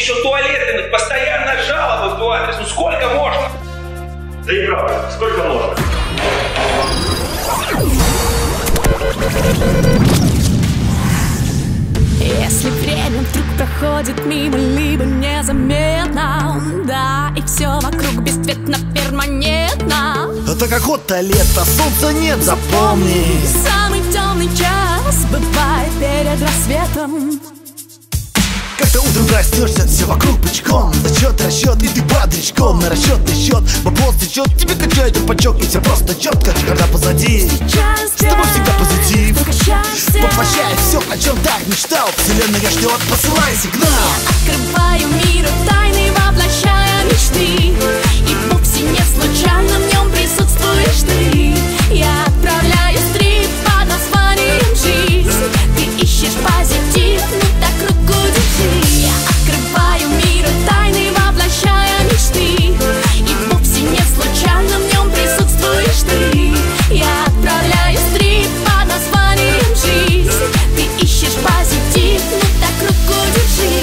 еще туалетных, постоянно жалобы в ту адрес. Ну сколько можно? Да и правда, сколько можно? Если время вдруг проходит мимо, либо незаметно, да, и все вокруг бесцветно, перманентно. Это какое-то лето, солнца нет, запомни. Самый темный час бывает перед рассветом. Как-то утром проснешься, все вокруг пучком. Зачет, расчет, и ты падричком. На расчетный счет, бабло стечет, тебе качает рубачок, и все просто четко. Когда позади, с тобой всегда позитив. Воплощай все, о чем так мечтал. Вселенная ждет, посылай сигнал. Я открываю миру тайны, воплощая мечты. И вовсе не случайно в нем присутствуешь ты. Я отправляю стрип под названием «Жизнь». Ты ищешь позитив, ну так руку держи. Я открываю миру тайны, воплощая мечты. И вовсе не случайно в нем присутствуешь ты. Я отправляю стрип под названием «Жизнь». Ты ищешь позитив, ну так руку держи.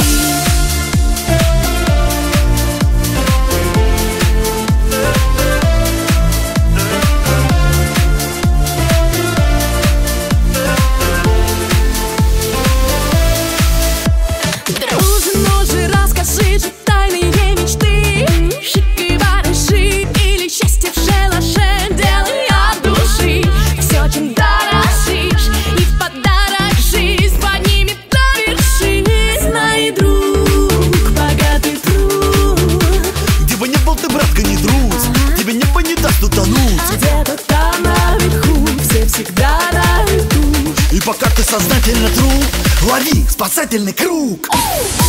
Пока ты сознательно друг, лови спасательный круг.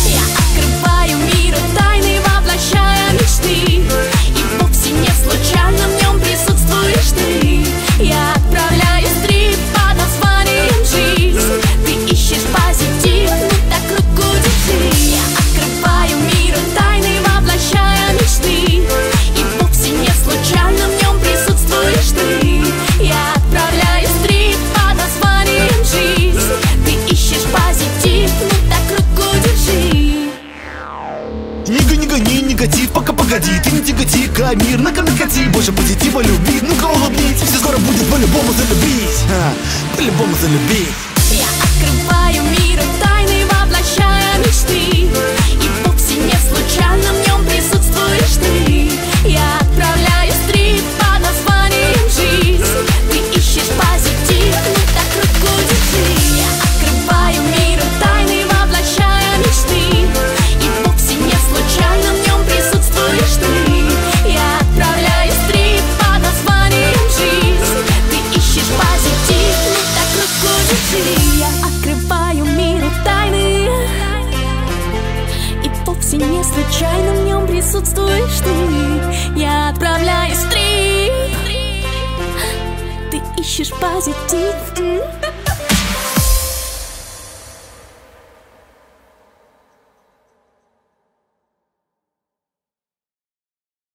Я открываю миру тайны, воплощая мечты. И вовсе не случайно в нем присутствуешь ты. Я отправляю стрип под названием «Жизнь». Ты ищешь позитив, ну так руку держи. Я открываю миру тайны, воплощая мечты. И вовсе не случайно в нем присутствуешь ты. Я отправляю стрип под названием «Жизнь». Ты ищешь позитив, ну так руку держи. Не гони негатив, пока погоди. Ты не тяготи-ка, мир, на-ка накати. Больше позитива люби, ну-ка улыбнись. Все скоро будет, по-любому залюбись. По-любому залюбись. Я открываю миру тайны, воплощая мечты. И вовсе не случайно в нем присутствуешь ты. Я отправляю стрип под названием «Жизнь». Ты ищешь позитив, ну так руку держи. Я открываю миру тайны, воплощая мечты. И вовсе не случайно в нем присутствуешь ты. Я отправляю стрип под названием «Жизнь». Ты ищешь позитив, ну так руку держи. Я открываю миру тайны. И вовсе не случайно в нем присутствуешь ты. Я отправляю стрип. Ищешь позитив.